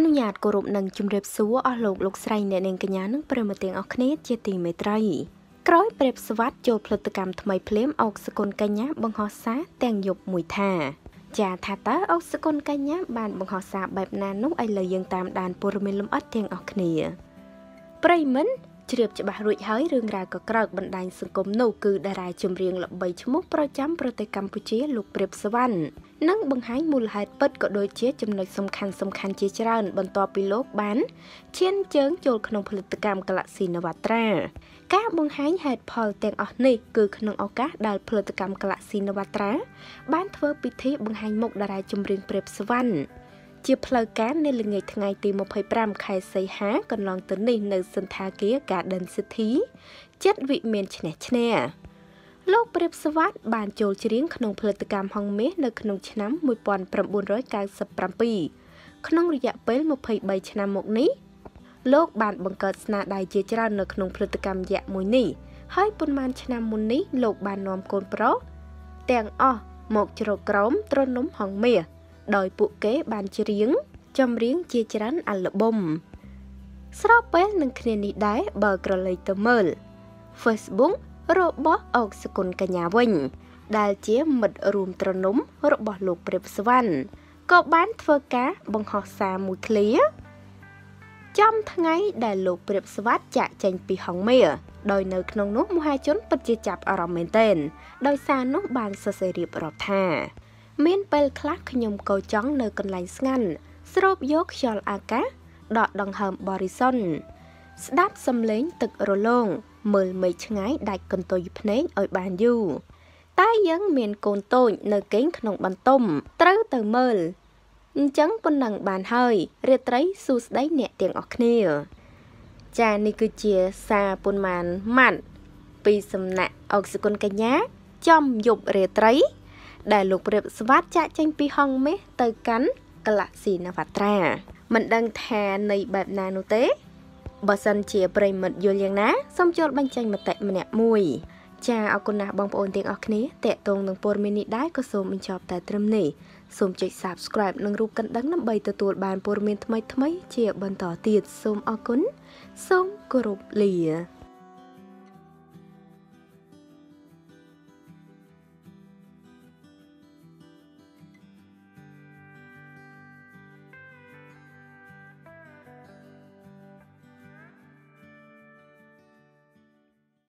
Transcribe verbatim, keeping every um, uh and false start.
ប្រិយមិត្តជ្រាប ជាផ្លូវការនៅល្ងាចថ្ងៃទី ម្ភៃប្រាំ ខែសីហាកន្លងទៅនេះនៅសន្តាគារGarden City ចិត្តវិមានឆ្នេះឆ្នះលោកព្រាបសវត្ថបានចូលច្រៀងក្នុងផលិតកម្មហងមាសនៅក្នុងឆ្នាំ ១៩៩៧ ក្នុងរយៈពេល ម្ភៃបី ឆ្នាំមកនេះលោកបានបង្កើតស្នាដៃជាច្រើននៅក្នុងផលិតកម្មយៈមួយនេះហើយប៉ុន្មានឆ្នាំមុននេះលោកបាននាំកូនប្រុសទាំងអស់មកជ្រកក្រោមត្រនំហងមាស ដោយពួកគេបានច្រៀងចម្រៀងជាច្រើនអាល់ប៊ុមស្របពេលនឹងគ្នានេះដែរបើក្រឡេកទៅមើល Facebook របស់អុកសុគន្ធកញ្ញាវិញដែលជាមិត្តរួមត្រនំរបស់លោកព្រាបសវណ្ណក៏បានធ្វើការបង្ហោះសារមួយឃ្លាចំថ្ងៃដែលលោកព្រាបសវណ្ណចាក់ចេញពីហងមាសដោយនៅក្នុងនោះមហាជនពិតជាចាប់អារម្មណ៍មែនទែនដោយសារនោះបានសរសេររៀបរាប់ថា មានពេលខ្លះខ្ញុំកោចង់នៅកន្លែងស្ងាត់ស្រូបយកខ្យល់អាកាសដកដង្ហើមបរិសុទ្ធស្ដាប់សំឡេងទឹករលោងមើលមេឃឆ្ងាយដាច់កន្ទុយភ្នែកឲ្យបានយូរតែយើងមានកូនតូចនៅគេងក្នុងបន្ទំត្រូវទៅមើលអញ្ចឹងប៉ុណ្ណឹងបានហើយរាត្រីសួស្ដីអ្នកទាំងអស់គ្នាចានេះគឺជាសារប៉ុន្មានម៉ាត់ពីសំណាក់អុកសុគន្ធកញ្ញាចំយប់រាត្រី ដែលលោកព្រាបសវត្ថចាក់ចេញពីហងមាសទៅកាន់កលសិនវត្រាមិនដឹងថានៃបែបណានោះទេបើសិនជាប្រិយមិត្តយល់យ៉ាងណាសូមចូលបញ្ចេញមតិម្នាក់មួយចាអរគុណណាស់បងប្អូនទាំងអស់គ្នាតេតងនឹង ព័ត៌មាននេះដែរក៏សូមអញ្ជើញតែត្រឹមនេះសូមចុច Subscribe និងរូបកណ្ដឹងដើម្បីទទួលបានព័ត៌មានថ្មីៗជាបន្តទៀតសូមអរគុណសូមគោរពលា